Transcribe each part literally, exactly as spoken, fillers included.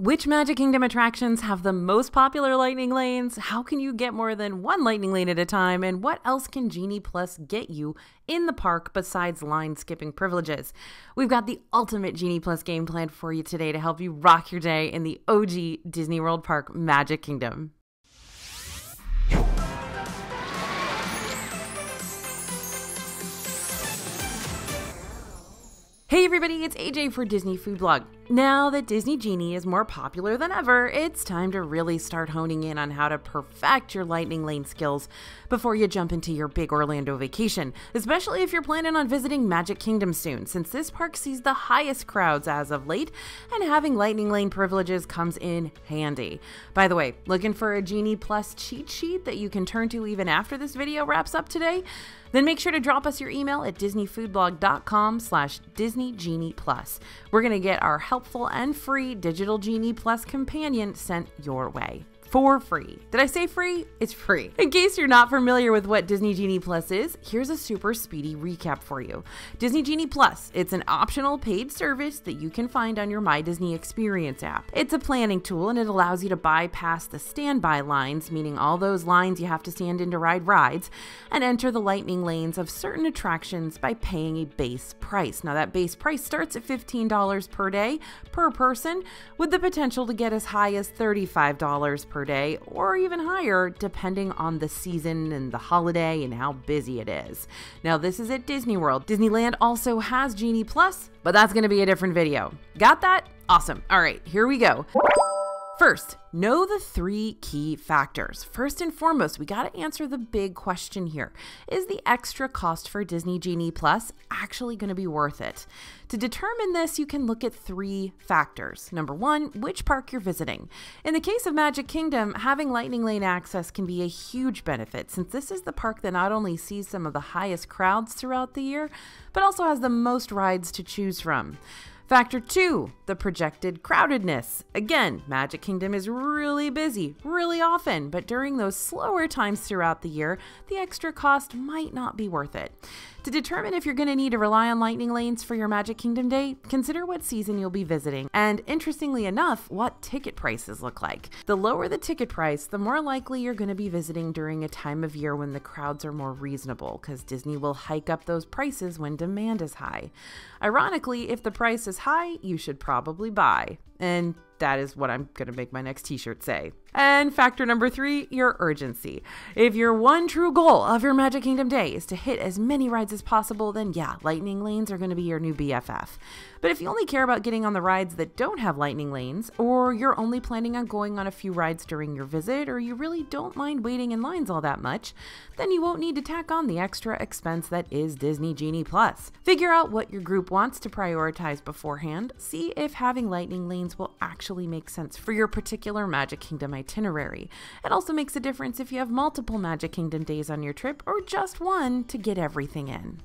Which Magic Kingdom attractions have the most popular lightning lanes? How can you get more than one lightning lane at a time? And what else can Genie Plus get you in the park besides line-skipping privileges? We've got the ultimate Genie Plus game plan for you today to help you rock your day in the O G Disney World Park Magic Kingdom. Hey everybody, it's A J for Disney Food Blog. Now that Disney Genie is more popular than ever, it's time to really start honing in on how to perfect your lightning lane skills before you jump into your big Orlando vacation, especially if you're planning on visiting Magic Kingdom soon, since this park sees the highest crowds as of late, and having lightning lane privileges comes in handy. By the way, looking for a Genie Plus cheat sheet that you can turn to even after this video wraps up today? Then make sure to drop us your email at disney food blog dot com slash disney genie plus. We're going to get our helpful and free digital Genie Plus companion sent your way. For free. Did I say free? It's free. In case you're not familiar with what Disney Genie Plus is, here's a super speedy recap for you. Disney Genie Plus, it's an optional paid service that you can find on your My Disney Experience app. It's a planning tool and it allows you to bypass the standby lines, meaning all those lines you have to stand in to ride rides, and enter the lightning lanes of certain attractions by paying a base price. Now that base price starts at fifteen dollars per day per person, with the potential to get as high as thirty-five dollars per day or even higher depending on the season and the holiday and how busy it is. Now this is at Disney World. Disneyland also has Genie Plus, but that's going to be a different video. Got that? Awesome. All right, here we go. First, know the three key factors. First and foremost, we got to answer the big question here. Is the extra cost for Disney Genie Plus actually going to be worth it? To determine this, you can look at three factors. Number one, which park you're visiting. In the case of Magic Kingdom, having lightning lane access can be a huge benefit, since this is the park that not only sees some of the highest crowds throughout the year, but also has the most rides to choose from. Factor two, the projected crowdedness. Again, Magic Kingdom is really busy, really often, but during those slower times throughout the year, the extra cost might not be worth it. To determine if you're going to need to rely on lightning lanes for your Magic Kingdom day, consider what season you'll be visiting, and interestingly enough, what ticket prices look like. The lower the ticket price, the more likely you're going to be visiting during a time of year when the crowds are more reasonable, because Disney will hike up those prices when demand is high. Ironically, if the price is high, you should probably buy. And that is what I'm going to make my next t-shirt say. And factor number three, your urgency. If your one true goal of your Magic Kingdom day is to hit as many rides as possible, then yeah, lightning lanes are going to be your new B F F. But if you only care about getting on the rides that don't have lightning lanes, or you're only planning on going on a few rides during your visit, or you really don't mind waiting in lines all that much, then you won't need to tack on the extra expense that is Disney Genie Plus. Figure out what your group wants to prioritize beforehand. See if having lightning lanes will actually makes sense for your particular Magic Kingdom itinerary. It also makes a difference if you have multiple Magic Kingdom days on your trip or just one to get everything in.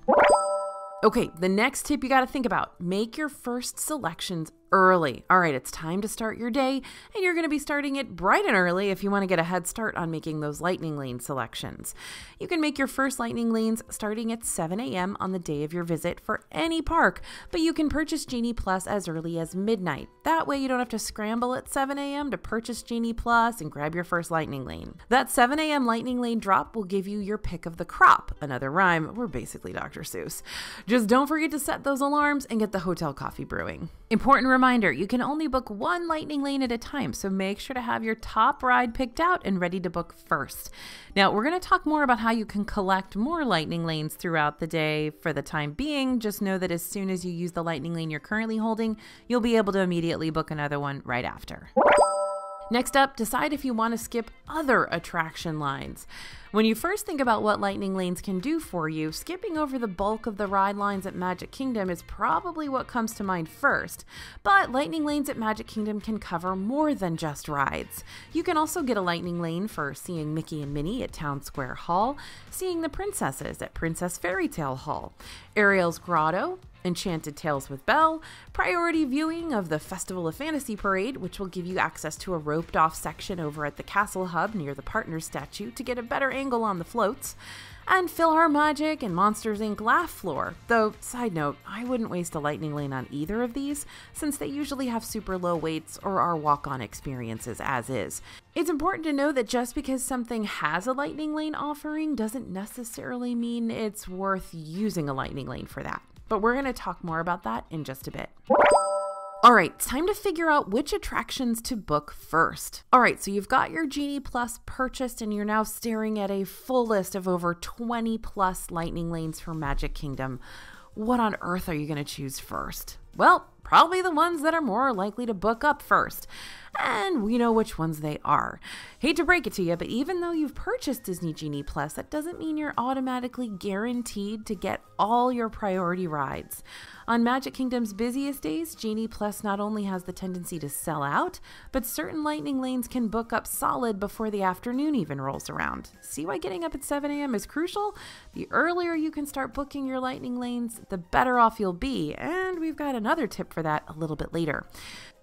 Okay, the next tip you got to think about, make your first selections early. All right, it's time to start your day, and you're going to be starting it bright and early if you want to get a head start on making those lightning lane selections. You can make your first lightning lanes starting at seven A M on the day of your visit for any park, but you can purchase Genie Plus as early as midnight. That way you don't have to scramble at seven A M to purchase Genie Plus and grab your first lightning lane. That seven A M lightning lane drop will give you your pick of the crop. Another rhyme, we're basically Doctor Seuss. Just don't forget to set those alarms and get the hotel coffee brewing. Important reminder, Reminder, you can only book one lightning lane at a time, so make sure to have your top ride picked out and ready to book first. Now, we're going to talk more about how you can collect more lightning lanes throughout the day. For the time being, just know that as soon as you use the lightning lane you're currently holding, you'll be able to immediately book another one right after. Next up, decide if you want to skip other attraction lines. When you first think about what lightning lanes can do for you, skipping over the bulk of the ride lines at Magic Kingdom is probably what comes to mind first. But lightning lanes at Magic Kingdom can cover more than just rides. You can also get a lightning lane for seeing Mickey and Minnie at Town Square Hall, seeing the princesses at Princess Fairy Tale Hall, Ariel's Grotto, Enchanted Tales with Belle, priority viewing of the Festival of Fantasy Parade, which will give you access to a roped-off section over at the Castle Hub near the Partner Statue to get a better angle on the floats, and PhilharMagic and Monsters, Incorporated. Laugh Floor. Though, side note, I wouldn't waste a Lightning Lane on either of these, since they usually have super low weights or are walk-on experiences as is. It's important to know that just because something has a Lightning Lane offering doesn't necessarily mean it's worth using a Lightning Lane for that. But we're going to talk more about that in just a bit. Alright, time to figure out which attractions to book first. Alright, so you've got your Genie Plus purchased and you're now staring at a full list of over twenty plus Lightning Lanes for Magic Kingdom. What on earth are you going to choose first? Well, probably the ones that are more likely to book up first. And we know which ones they are. Hate to break it to you, but even though you've purchased Disney Genie Plus, that doesn't mean you're automatically guaranteed to get all your priority rides. On Magic Kingdom's busiest days, Genie Plus not only has the tendency to sell out, but certain Lightning Lanes can book up solid before the afternoon even rolls around. See why getting up at seven A M is crucial? The earlier you can start booking your Lightning Lanes, the better off you'll be, and we've got another tip for that a little bit later.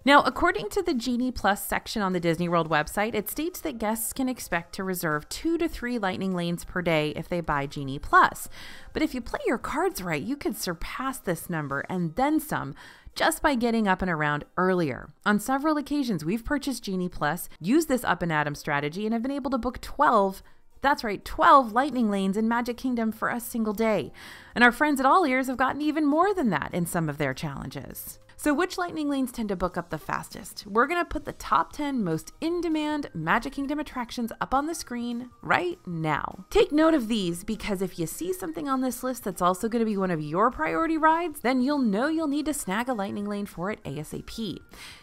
Now, according to the Genie Plus section on the Disney World website, it states that guests can expect to reserve two to three Lightning Lanes per day if they buy Genie Plus. But if you play your cards right, you could surpass this number and then some just by getting up and around earlier. On several occasions, we've purchased Genie Plus, used this up and at 'em strategy, and have been able to book twelve That's right, twelve Lightning Lanes in Magic Kingdom for a single day. And our friends at All Ears have gotten even more than that in some of their challenges. So which Lightning Lanes tend to book up the fastest? We're going to put the top ten most in-demand Magic Kingdom attractions up on the screen right now. Take note of these, because if you see something on this list that's also going to be one of your priority rides, then you'll know you'll need to snag a Lightning Lane for it ASAP.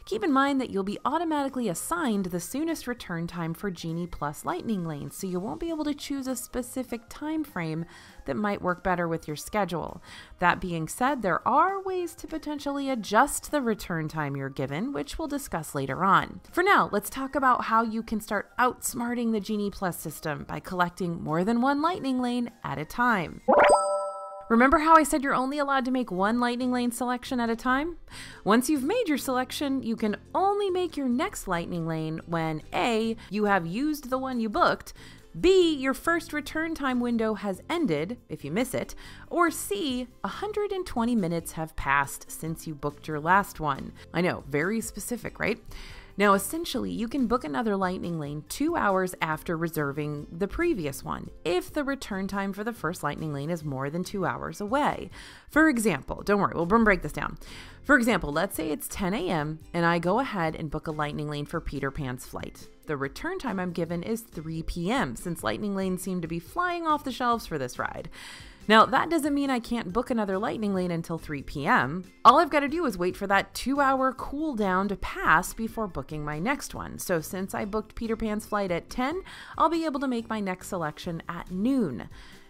Keep in mind that you'll be automatically assigned the soonest return time for Genie Plus Lightning Lanes, so you won't be able to choose a specific time frame that might work better with your schedule. That being said, there are ways to potentially adjust the return time you're given, which we'll discuss later on. For now, let's talk about how you can start outsmarting the Genie Plus system by collecting more than one Lightning Lane at a time. Remember how I said you're only allowed to make one Lightning Lane selection at a time? Once you've made your selection, you can only make your next Lightning Lane when A, you have used the one you booked, B, your first return time window has ended, if you miss it, or C, one hundred twenty minutes have passed since you booked your last one. I know, very specific, right? Now, essentially, you can book another Lightning Lane two hours after reserving the previous one, if the return time for the first Lightning Lane is more than two hours away. For example, don't worry, we'll break this down. For example, let's say it's ten A M and I go ahead and book a Lightning Lane for Peter Pan's Flight. The return time I'm given is three P M, since Lightning Lanes seem to be flying off the shelves for this ride. Now, that doesn't mean I can't book another Lightning Lane until three P M All I've got to do is wait for that two-hour cooldown to pass before booking my next one. So since I booked Peter Pan's Flight at ten, I'll be able to make my next selection at noon.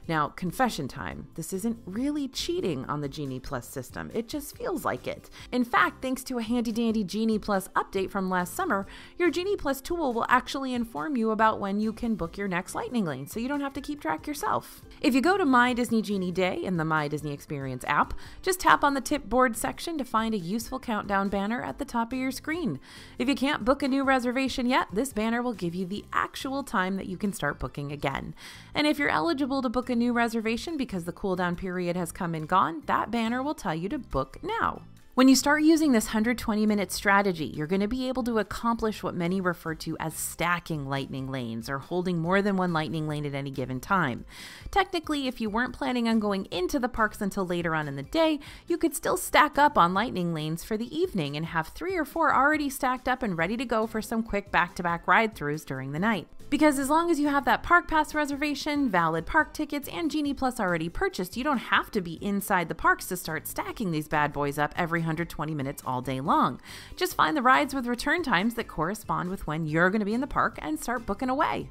Now, confession time. This isn't really cheating on the Genie Plus system. It just feels like it. In fact, thanks to a handy-dandy Genie Plus update from last summer, your Genie Plus tool will actually inform you about when you can book your next Lightning Lane, so you don't have to keep track yourself. If you go to My Disney Genie Day in the My Disney Experience app, just tap on the tip board section to find a useful countdown banner at the top of your screen. If you can't book a new reservation yet, this banner will give you the actual time that you can start booking again. And if you're eligible to book a new reservation because the cooldown period has come and gone, that banner will tell you to book now. When you start using this one hundred twenty minute strategy, you're going to be able to accomplish what many refer to as stacking Lightning Lanes, or holding more than one Lightning Lane at any given time. Technically, if you weren't planning on going into the parks until later on in the day, you could still stack up on Lightning Lanes for the evening and have three or four already stacked up and ready to go for some quick back-to-back ride-throughs during the night. Because as long as you have that park pass reservation, valid park tickets, and Genie Plus already purchased, you don't have to be inside the parks to start stacking these bad boys up every one hundred twenty minutes all day long. Just find the rides with return times that correspond with when you're going to be in the park and start booking away.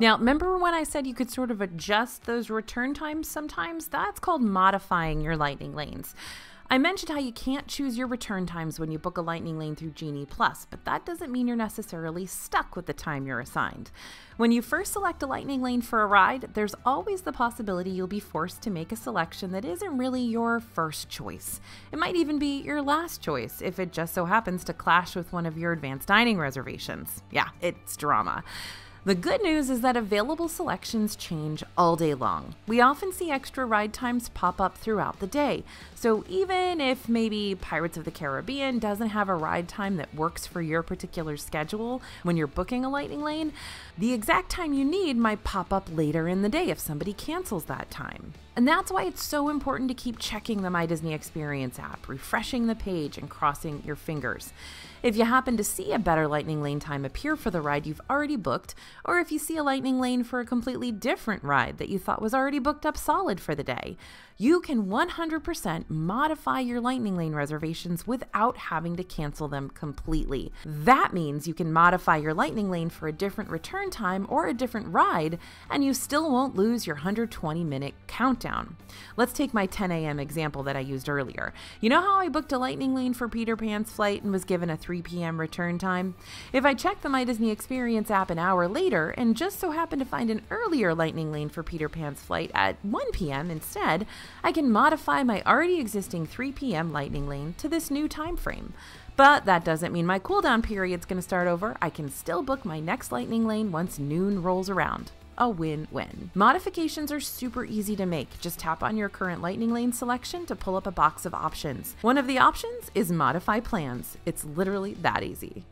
Now, remember when I said you could sort of adjust those return times sometimes? That's called modifying your Lightning Lanes. I mentioned how you can't choose your return times when you book a Lightning Lane through Genie Plus, but that doesn't mean you're necessarily stuck with the time you're assigned. When you first select a Lightning Lane for a ride, there's always the possibility you'll be forced to make a selection that isn't really your first choice. It might even be your last choice if it just so happens to clash with one of your advanced dining reservations. Yeah, it's drama. The good news is that available selections change all day long. We often see extra ride times pop up throughout the day, so even if maybe Pirates of the Caribbean doesn't have a ride time that works for your particular schedule when you're booking a Lightning Lane, the exact time you need might pop up later in the day if somebody cancels that time. And that's why it's so important to keep checking the My Disney Experience app, refreshing the page, and crossing your fingers. If you happen to see a better Lightning Lane time appear for the ride you've already booked, or if you see a Lightning Lane for a completely different ride that you thought was already booked up solid for the day, you can one hundred percent modify your Lightning Lane reservations without having to cancel them completely. That means you can modify your Lightning Lane for a different return time or a different ride, and you still won't lose your one hundred twenty minute countdown. Let's take my ten A M example that I used earlier. You know how I booked a Lightning Lane for Peter Pan's Flight and was given a three P M return time? If I check the My Disney Experience app an hour later and just so happen to find an earlier Lightning Lane for Peter Pan's Flight at one P M instead, I can modify my already existing three P M Lightning Lane to this new time frame. But that doesn't mean my cooldown period's going to start over. I can still book my next Lightning Lane once noon rolls around. A win-win. Modifications are super easy to make. Just tap on your current Lightning Lane selection to pull up a box of options. One of the options is Modify Plans. It's literally that easy.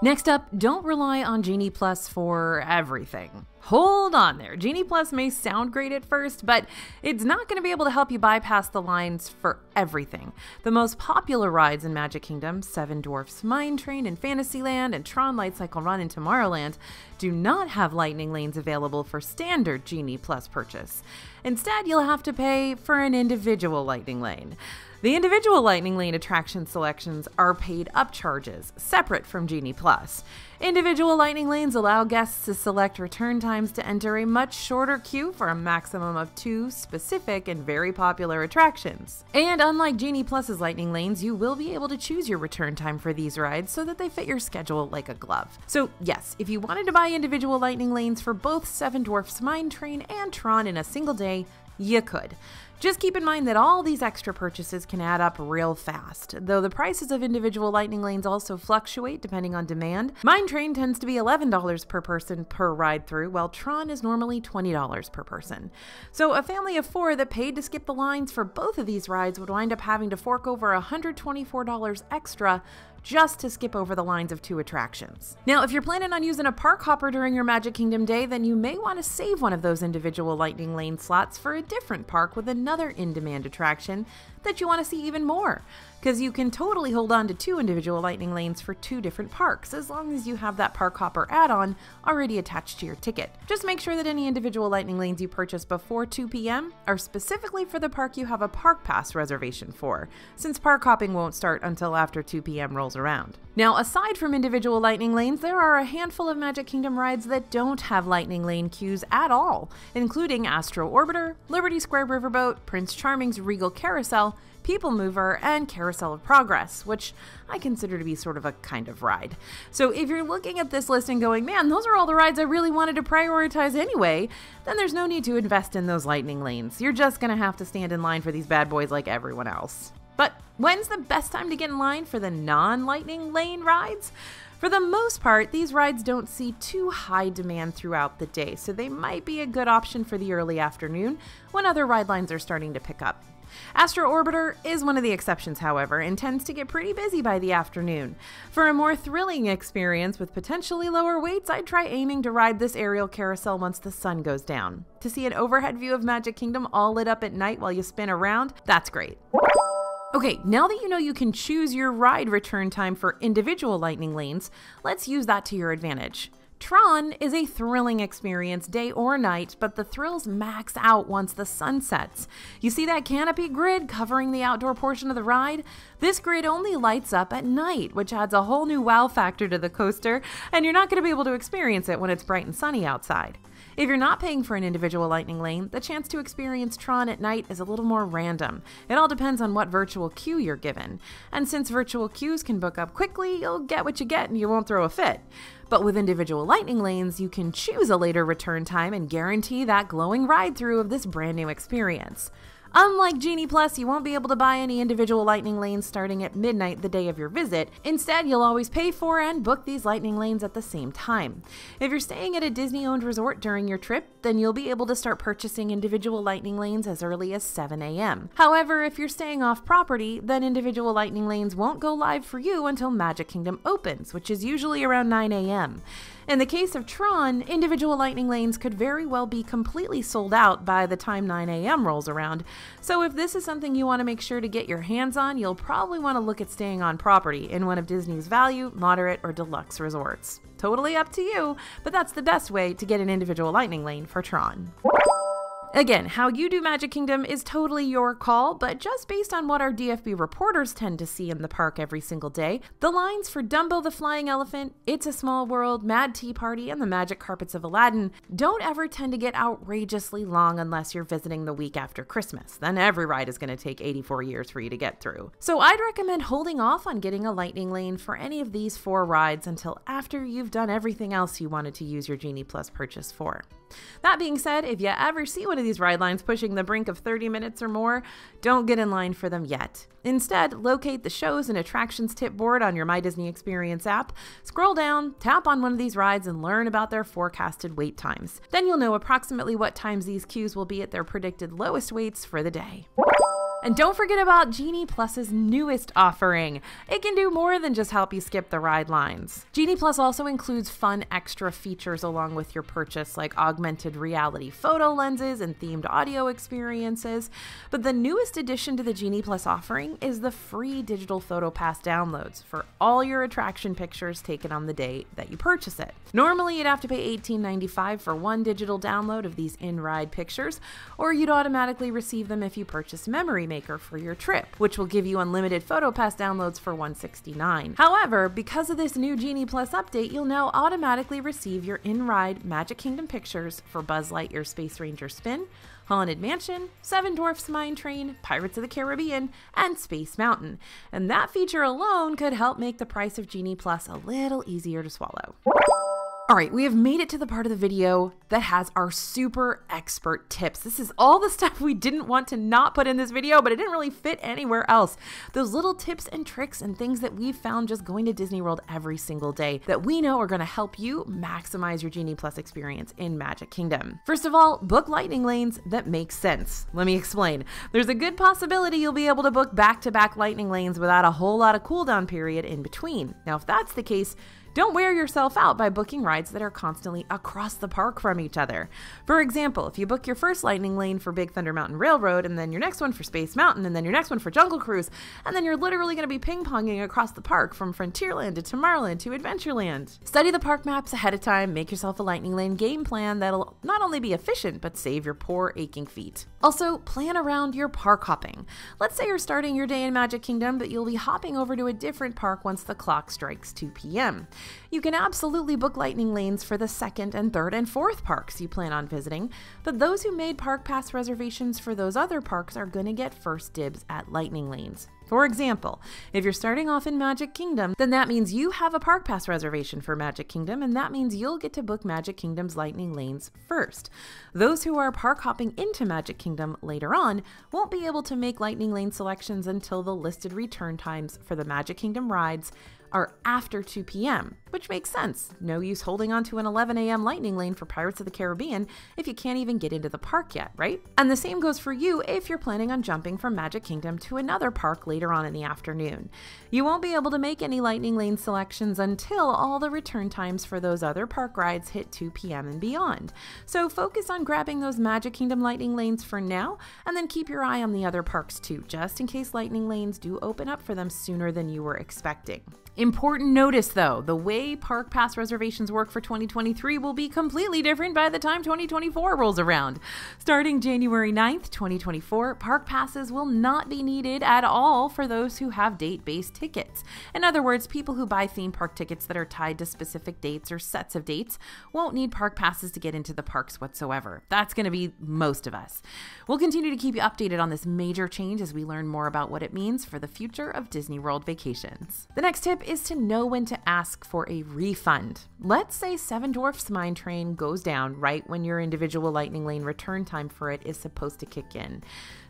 Next up, don't rely on Genie Plus for everything. Hold on there. Genie Plus may sound great at first, but it's not going to be able to help you bypass the lines for everything. The most popular rides in Magic Kingdom, Seven Dwarfs Mine Train in Fantasyland and Tron Lightcycle Run in Tomorrowland, do not have Lightning Lanes available for standard Genie Plus purchase. Instead, you'll have to pay for an individual Lightning Lane. The individual Lightning Lane attraction selections are paid up charges, separate from Genie Plus. Individual Lightning Lanes allow guests to select return times to enter a much shorter queue for a maximum of two specific and very popular attractions. And unlike Genie Plus's Lightning Lanes, you will be able to choose your return time for these rides so that they fit your schedule like a glove. So yes, if you wanted to buy individual Lightning Lanes for both Seven Dwarfs Mine Train and Tron in a single day, you could. Just keep in mind that all these extra purchases can add up real fast, though the prices of individual Lightning Lanes also fluctuate depending on demand. Mine Train tends to be eleven dollars per person per ride through, while Tron is normally twenty dollars per person. So a family of four that paid to skip the lines for both of these rides would wind up having to fork over one hundred twenty-four dollars extra just to skip over the lines of two attractions. Now, if you're planning on using a park hopper during your Magic Kingdom day, then you may want to save one of those individual Lightning Lane slots for a different park with another another in-demand attraction that you want to see even more, because you can totally hold on to two individual Lightning Lanes for two different parks as long as you have that park hopper add-on already attached to your ticket. Just make sure that any individual Lightning Lanes you purchase before two P M are specifically for the park you have a park pass reservation for, since park hopping won't start until after two P M rolls around. Now, aside from individual Lightning Lanes, there are a handful of Magic Kingdom rides that don't have Lightning Lane queues at all, including Astro Orbiter, Liberty Square Riverboat, Prince Charming's Regal Carousel, People Mover, and Carousel of Progress, which I consider to be sort of a kind of ride. So if you're looking at this list and going, man, those are all the rides I really wanted to prioritize anyway, then there's no need to invest in those Lightning Lanes. You're just going to have to stand in line for these bad boys like everyone else. But when's the best time to get in line for the non-Lightning Lane rides? For the most part, these rides don't see too high demand throughout the day, so they might be a good option for the early afternoon when other ride lines are starting to pick up. Astro Orbiter is one of the exceptions, however, and tends to get pretty busy by the afternoon. For a more thrilling experience with potentially lower weights, I'd try aiming to ride this aerial carousel once the sun goes down. To see an overhead view of Magic Kingdom all lit up at night while you spin around, that's great. Okay, now that you know you can choose your ride return time for individual Lightning Lanes, let's use that to your advantage. Tron is a thrilling experience day or night, but the thrills max out once the sun sets. You see that canopy grid covering the outdoor portion of the ride? This grid only lights up at night, which adds a whole new wow factor to the coaster, and you're not going to be able to experience it when it's bright and sunny outside. If you're not paying for an individual Lightning Lane, the chance to experience Tron at night is a little more random. It all depends on what virtual queue you're given. And since virtual queues can book up quickly, you'll get what you get and you won't throw a fit. But with individual Lightning Lanes, you can choose a later return time and guarantee that glowing ride-through of this brand new experience. Unlike Genie Plus, you won't be able to buy any individual Lightning Lanes starting at midnight the day of your visit. Instead, you'll always pay for and book these Lightning Lanes at the same time. If you're staying at a Disney-owned resort during your trip, then you'll be able to start purchasing individual Lightning Lanes as early as seven A M However, if you're staying off property, then individual Lightning Lanes won't go live for you until Magic Kingdom opens, which is usually around nine A M In the case of Tron, individual Lightning Lanes could very well be completely sold out by the time nine A M rolls around, so if this is something you want to make sure to get your hands on, you'll probably want to look at staying on property in one of Disney's value, moderate, or deluxe resorts. Totally up to you, but that's the best way to get an individual Lightning Lane for Tron. Again, how you do Magic Kingdom is totally your call, but just based on what our D F B reporters tend to see in the park every single day, the lines for Dumbo the Flying Elephant, It's a Small World, Mad Tea Party, and the Magic Carpets of Aladdin don't ever tend to get outrageously long unless you're visiting the week after Christmas. Then every ride is going to take eighty-four years for you to get through. So I'd recommend holding off on getting a Lightning Lane for any of these four rides until after you've done everything else you wanted to use your Genie Plus purchase for. That being said, if you ever see one of these ride lines pushing the brink of thirty minutes or more, don't get in line for them yet. Instead, locate the shows and attractions tip board on your My Disney Experience app, scroll down, tap on one of these rides, and learn about their forecasted wait times. Then you'll know approximately what times these queues will be at their predicted lowest waits for the day. And don't forget about Genie Plus's newest offering. It can do more than just help you skip the ride lines. Genie Plus also includes fun extra features along with your purchase, like augmented reality photo lenses and themed audio experiences. But the newest addition to the Genie Plus offering is the free digital photo pass downloads for all your attraction pictures taken on the day that you purchase it. Normally, you'd have to pay eighteen ninety-five dollars for one digital download of these in-ride pictures, or you'd automatically receive them if you purchase Memory Maker for your trip, which will give you unlimited PhotoPass downloads for one hundred sixty-nine dollars. However, because of this new Genie Plus update, you'll now automatically receive your in-ride Magic Kingdom pictures for Buzz Lightyear Space Ranger Spin, Haunted Mansion, Seven Dwarfs Mine Train, Pirates of the Caribbean, and Space Mountain. And that feature alone could help make the price of Genie Plus a little easier to swallow. All right, we have made it to the part of the video that has our super expert tips. This is all the stuff we didn't want to not put in this video, but it didn't really fit anywhere else. Those little tips and tricks and things that we've found just going to Disney World every single day that we know are gonna help you maximize your Genie Plus experience in Magic Kingdom. First of all, book Lightning Lanes that make sense. Let me explain. There's a good possibility you'll be able to book back-to-back Lightning Lanes without a whole lot of cooldown period in between. Now, if that's the case, don't wear yourself out by booking rides that are constantly across the park from each other. For example, if you book your first Lightning Lane for Big Thunder Mountain Railroad, and then your next one for Space Mountain, and then your next one for Jungle Cruise, and then you're literally going to be ping-ponging across the park from Frontierland to Tomorrowland to Adventureland. Study the park maps ahead of time, make yourself a Lightning Lane game plan that'll not only be efficient, but save your poor aching feet. Also, plan around your park hopping. Let's say you're starting your day in Magic Kingdom, but you'll be hopping over to a different park once the clock strikes two P M You can absolutely book Lightning Lanes for the second and third and fourth parks you plan on visiting, but those who made park pass reservations for those other parks are going to get first dibs at Lightning Lanes. For example, if you're starting off in Magic Kingdom, then that means you have a park pass reservation for Magic Kingdom, and that means you'll get to book Magic Kingdom's Lightning Lanes first. Those who are park hopping into Magic Kingdom later on won't be able to make Lightning Lane selections until the listed return times for the Magic Kingdom rides are after two P M, which makes sense. No use holding on to an eleven A M Lightning Lane for Pirates of the Caribbean if you can't even get into the park yet, right? And the same goes for you if you're planning on jumping from Magic Kingdom to another park later on in the afternoon. You won't be able to make any Lightning Lane selections until all the return times for those other park rides hit two P M and beyond. So focus on grabbing those Magic Kingdom Lightning Lanes for now, and then keep your eye on the other parks too, just in case Lightning Lanes do open up for them sooner than you were expecting. Important notice though, the way park pass reservations work for twenty twenty-three will be completely different by the time twenty twenty-four rolls around. Starting January ninth, twenty twenty-four, park passes will not be needed at all for those who have date-based tickets. In other words, people who buy theme park tickets that are tied to specific dates or sets of dates won't need park passes to get into the parks whatsoever. That's going to be most of us. We'll continue to keep you updated on this major change as we learn more about what it means for the future of Disney World vacations. The next tip is to know when to ask for a refund. Let's say Seven Dwarfs Mine Train goes down right when your individual Lightning Lane return time for it is supposed to kick in.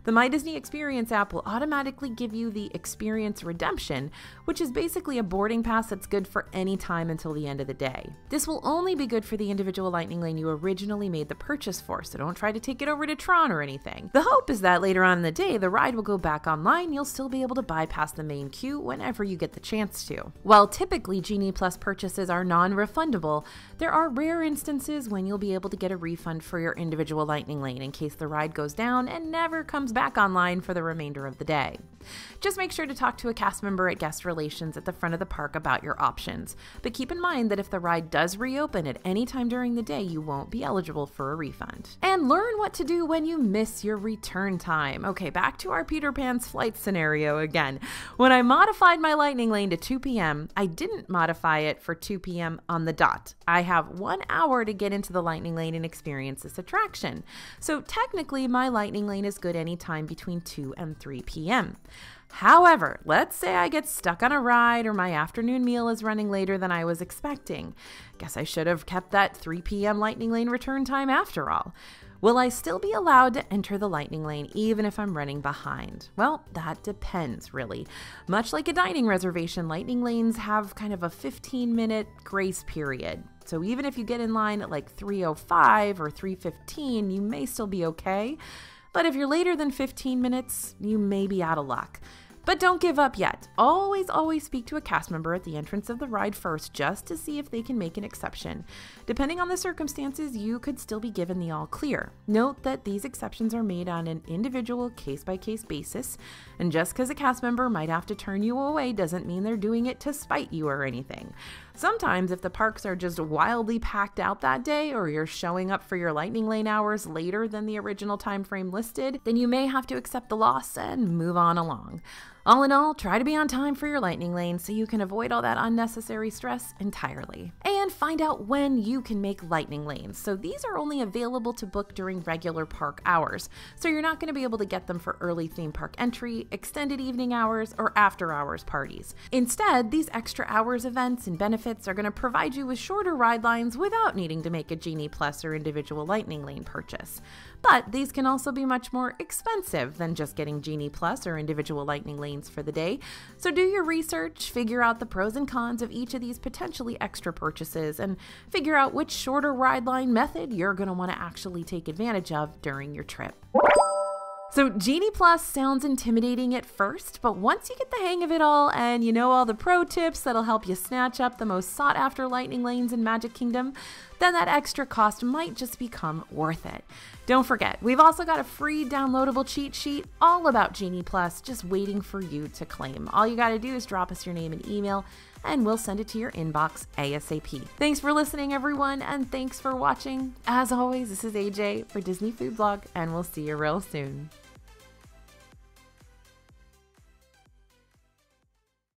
The My Disney Experience app will automatically give you the Experience Redemption, which is basically a boarding pass that's good for any time until the end of the day. This will only be good for the individual Lightning Lane you originally made the purchase for, so don't try to take it over to Tron or anything. The hope is that later on in the day, the ride will go back online, you'll still be able to bypass the main queue whenever you get the chance to. While typically Genie Plus purchases are non-refundable, there are rare instances when you'll be able to get a refund for your individual Lightning Lane in case the ride goes down and never comes back online for the remainder of the day. Just make sure to talk to a cast member at Guest Relations at the front of the park about your options, but keep in mind that if the ride does reopen at any time during the day, you won't be eligible for a refund. And learn what to do when you miss your return time. Okay, back to our Peter Pan's Flight scenario again. When I modified my Lightning Lane to two p m, I didn't modify it for two p m on the dot. I have one hour to get into the Lightning Lane and experience this attraction. So technically, my Lightning Lane is good anytime between two and three p m However, let's say I get stuck on a ride or my afternoon meal is running later than I was expecting. Guess I should have kept that three p m Lightning Lane return time after all. Will I still be allowed to enter the Lightning Lane even if I'm running behind? Well, that depends, really. Much like a dining reservation, Lightning Lanes have kind of a fifteen minute grace period. So even if you get in line at like three oh five or three fifteen, you may still be okay. But if you're later than fifteen minutes, you may be out of luck. But don't give up yet. Always, always speak to a cast member at the entrance of the ride first just to see if they can make an exception. Depending on the circumstances, you could still be given the all clear. Note that these exceptions are made on an individual case-by-case basis, and just because a cast member might have to turn you away doesn't mean they're doing it to spite you or anything. Sometimes if the parks are just wildly packed out that day or you're showing up for your Lightning Lane hours later than the original time frame listed, then you may have to accept the loss and move on along. All in all, try to be on time for your Lightning Lane so you can avoid all that unnecessary stress entirely. And find out when you can make Lightning Lanes. So these are only available to book during regular park hours, so you're not going to be able to get them for early theme park entry, extended evening hours, or after hours parties. Instead, these extra hours events and benefits are going to provide you with shorter ride lines without needing to make a Genie Plus or individual Lightning Lane purchase. But these can also be much more expensive than just getting Genie Plus or individual Lightning Lanes for the day. So do your research, figure out the pros and cons of each of these potentially extra purchases, and figure out which shorter ride line method you're going to want to actually take advantage of during your trip. So Genie Plus sounds intimidating at first, but once you get the hang of it all and you know all the pro tips that'll help you snatch up the most sought-after Lightning Lanes in Magic Kingdom, then that extra cost might just become worth it. Don't forget, we've also got a free downloadable cheat sheet all about Genie Plus just waiting for you to claim. All you gotta do is drop us your name and email, and we'll send it to your inbox ASAP. Thanks for listening, everyone, and thanks for watching. As always, this is A J for Disney Food Blog, and we'll see you real soon.